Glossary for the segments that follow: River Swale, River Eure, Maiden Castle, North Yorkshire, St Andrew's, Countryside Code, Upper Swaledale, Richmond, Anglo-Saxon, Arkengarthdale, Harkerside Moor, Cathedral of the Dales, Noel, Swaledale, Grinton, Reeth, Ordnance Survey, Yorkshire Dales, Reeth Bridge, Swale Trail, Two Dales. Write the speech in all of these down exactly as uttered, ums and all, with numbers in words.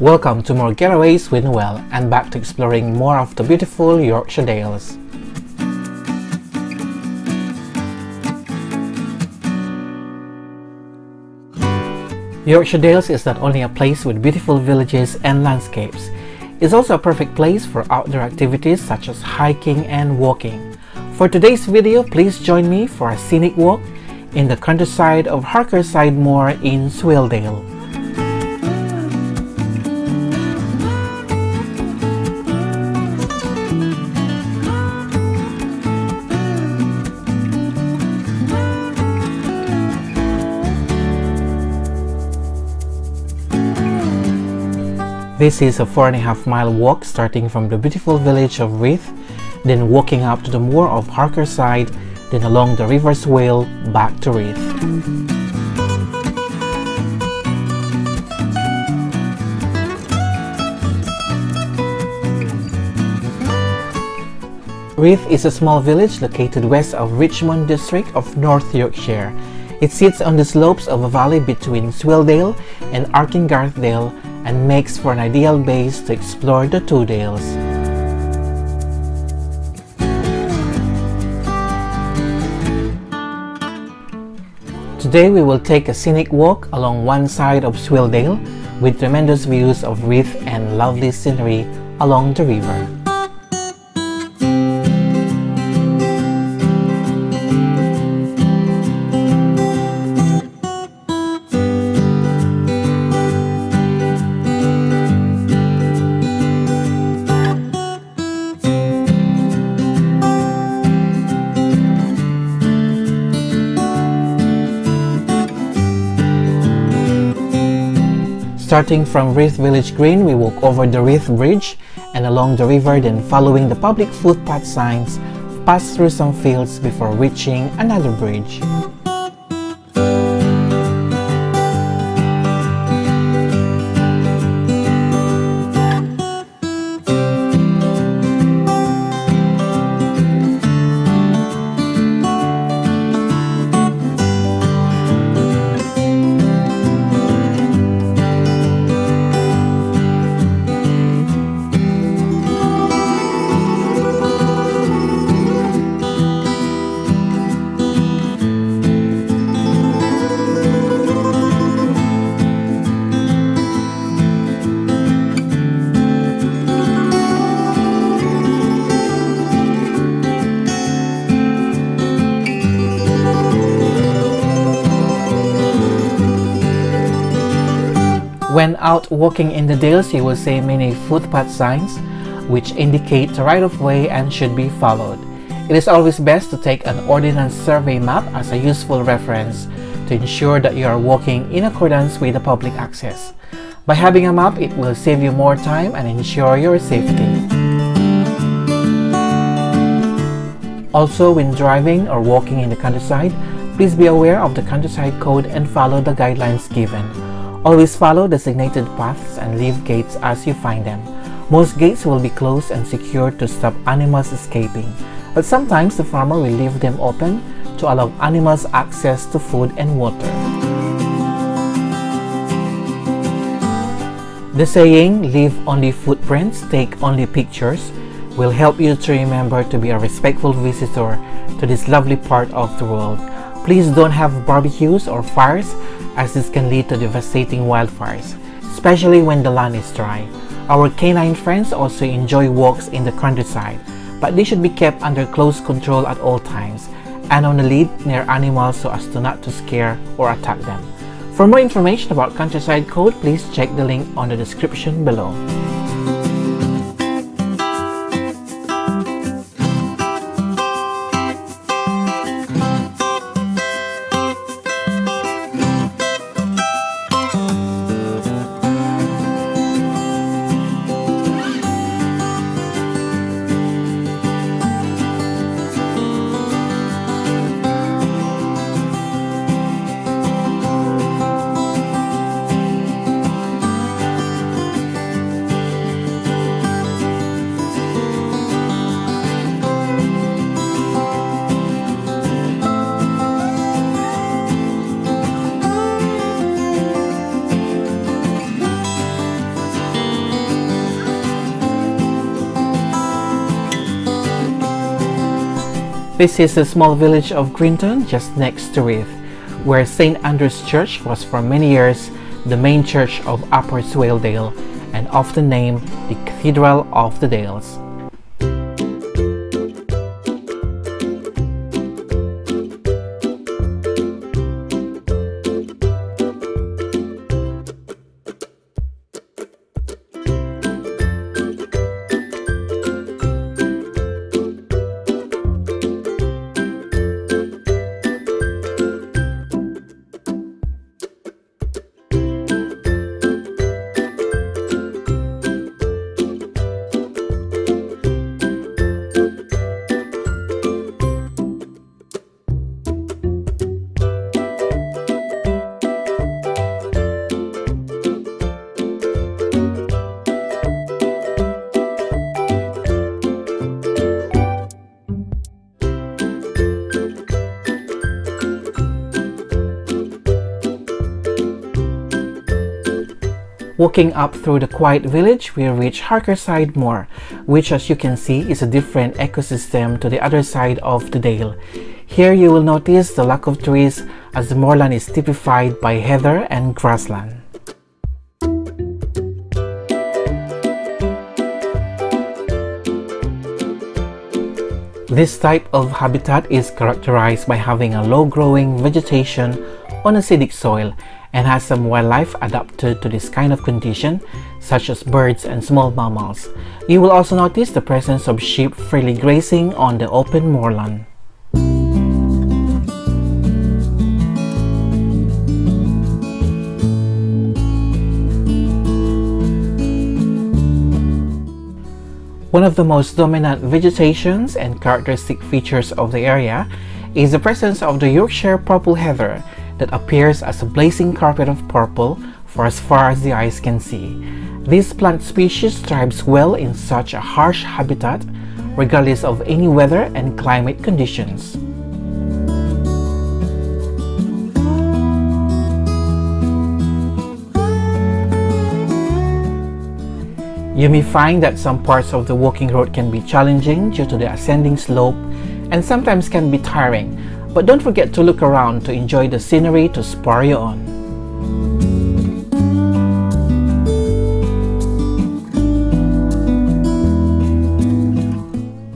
Welcome to more getaways with Noel, and back to exploring more of the beautiful Yorkshire Dales. Yorkshire Dales is not only a place with beautiful villages and landscapes, it's also a perfect place for outdoor activities such as hiking and walking. For today's video, please join me for a scenic walk in the countryside of Harkerside Moor in Swaledale. This is a four and a half mile walk starting from the beautiful village of Reeth, then walking up to the moor of Harkerside, then along the River Swale back to Reeth. Reeth is a small village located west of Richmond district of North Yorkshire. It sits on the slopes of a valley between Swaledale and Arkengarthdale, and makes for an ideal base to explore the Two Dales. Today we will take a scenic walk along one side of Swaledale with tremendous views of Reeth and lovely scenery along the river. Starting from Reeth Village Green, we walk over the Reeth Bridge and along the river, then following the public footpath signs, pass through some fields before reaching another bridge. When out walking in the Dales, you will see many footpath signs which indicate the right of way and should be followed. It is always best to take an Ordnance Survey map as a useful reference to ensure that you are walking in accordance with the public access. By having a map, it will save you more time and ensure your safety. Also, when driving or walking in the countryside, please be aware of the Countryside Code and follow the guidelines given. Always follow designated paths and leave gates as you find them. Most gates will be closed and secured to stop animals escaping, but sometimes the farmer will leave them open to allow animals access to food and water. The saying, "Leave only footprints, take only pictures," will help you to remember to be a respectful visitor to this lovely part of the world. Please don't have barbecues or fires, as this can lead to devastating wildfires, especially when the land is dry. Our canine friends also enjoy walks in the countryside, but they should be kept under close control at all times and on the lead near animals so as to not to scare or attack them. For more information about Countryside Code, please check the link on the description below. This is the small village of Grinton, just next to Reeth, where St Andrew's Church was for many years the main church of Upper Swaledale and often named the Cathedral of the Dales. Walking up through the quiet village, we reach Harkerside Moor, which as you can see is a different ecosystem to the other side of the dale. Here you will notice the lack of trees as the moorland is typified by heather and grassland. This type of habitat is characterized by having a low-growing vegetation on acidic soil and has some wildlife adapted to this kind of condition, such as birds and small mammals. You will also notice the presence of sheep freely grazing on the open moorland. One of the most dominant vegetations and characteristic features of the area is the presence of the Yorkshire purple heather, that appears as a blazing carpet of purple for as far as the eyes can see. This plant species thrives well in such a harsh habitat, regardless of any weather and climate conditions. You may find that some parts of the walking road can be challenging due to the ascending slope and sometimes can be tiring. But don't forget to look around to enjoy the scenery to spur you on.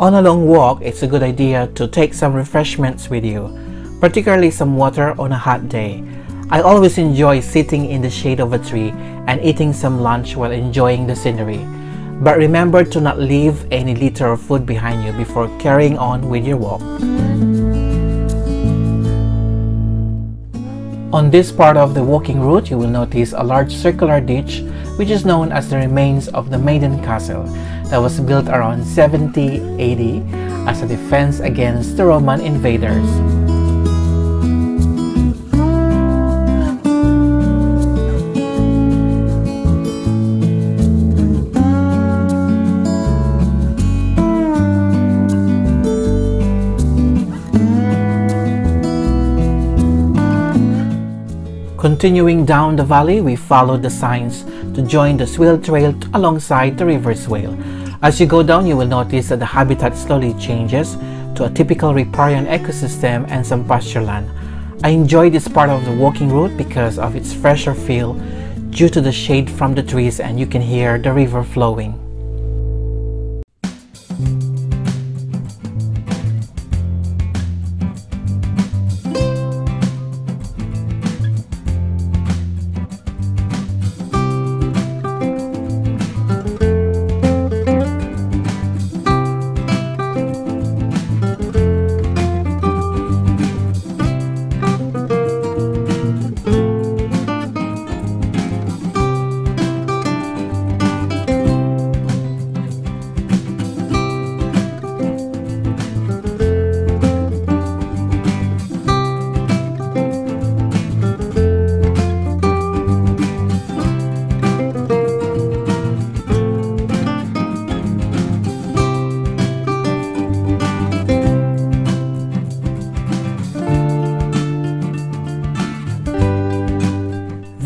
On a long walk, it's a good idea to take some refreshments with you, particularly some water on a hot day. I always enjoy sitting in the shade of a tree and eating some lunch while enjoying the scenery. But remember to not leave any litter or food behind you before carrying on with your walk. On this part of the walking route, you will notice a large circular ditch which is known as the remains of the Maiden Castle that was built around seventy A D as a defense against the Roman invaders. Continuing down the valley, we followed the signs to join the Swale Trail alongside the River Swale. As you go down, you will notice that the habitat slowly changes to a typical riparian ecosystem and some pasture land. I enjoy this part of the walking route because of its fresher feel due to the shade from the trees, and you can hear the river flowing.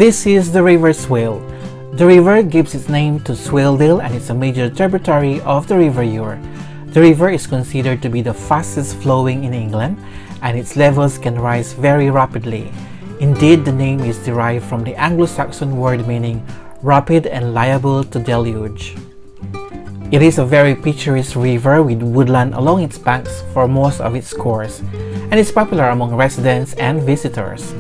This is the River Swale. The river gives its name to Swaledale and it's a major tributary of the River Eure. The river is considered to be the fastest flowing in England, and its levels can rise very rapidly. Indeed, the name is derived from the Anglo-Saxon word meaning rapid and liable to deluge. It is a very picturesque river with woodland along its banks for most of its course, and is popular among residents and visitors.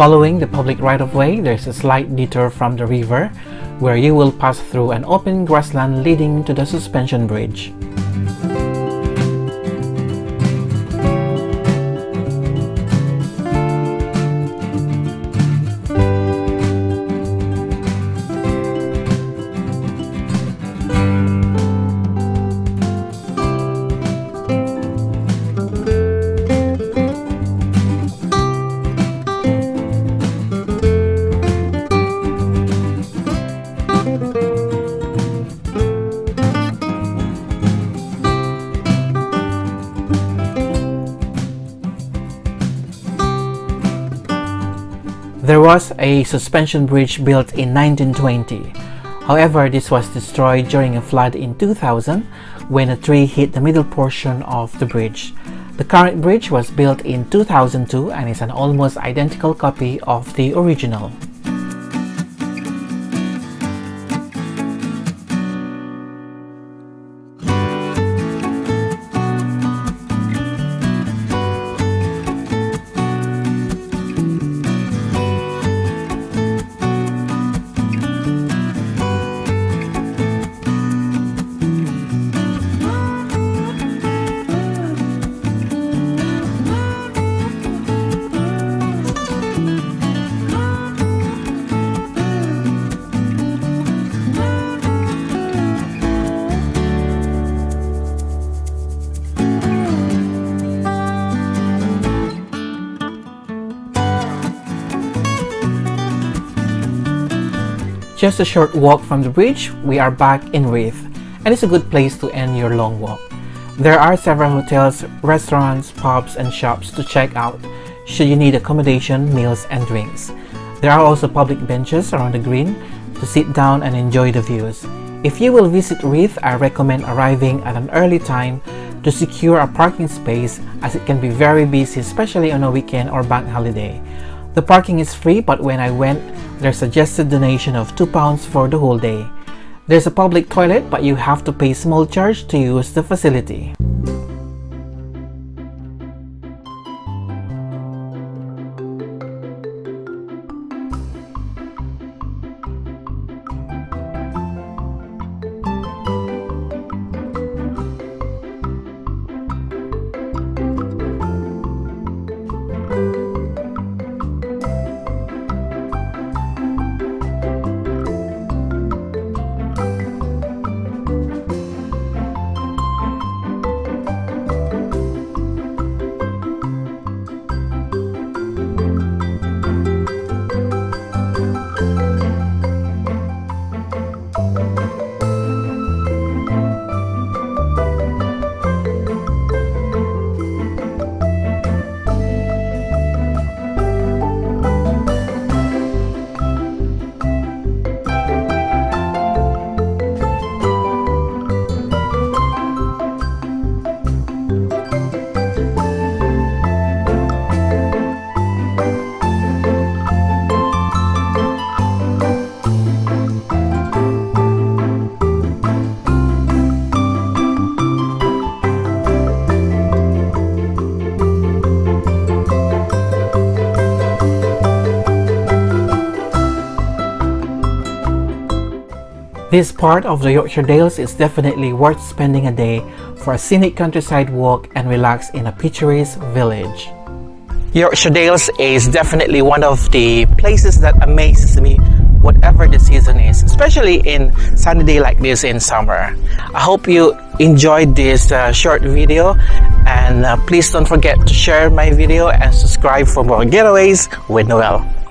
Following the public right-of-way, there is a slight detour from the river, where you will pass through an open grassland leading to the suspension bridge. There was a suspension bridge built in nineteen twenty. However, this was destroyed during a flood in two thousand when a tree hit the middle portion of the bridge. The current bridge was built in two thousand two and is an almost identical copy of the original. Just a short walk from the bridge, we are back in Reeth, and it's a good place to end your long walk. There are several hotels, restaurants, pubs and shops to check out should you need accommodation, meals and drinks. There are also public benches around the green to sit down and enjoy the views. If you will visit Reeth, I recommend arriving at an early time to secure a parking space, as it can be very busy, especially on a weekend or bank holiday. The parking is free, but when I went, their suggested donation of two pounds for the whole day. There's a public toilet, but you have to pay small charge to use the facility. This part of the Yorkshire Dales is definitely worth spending a day for a scenic countryside walk and relax in a picturesque village. Yorkshire Dales is definitely one of the places that amazes me whatever the season is, especially in sunny day like this in summer. I hope you enjoyed this uh, short video, and uh, please don't forget to share my video and subscribe for more getaways with Noel.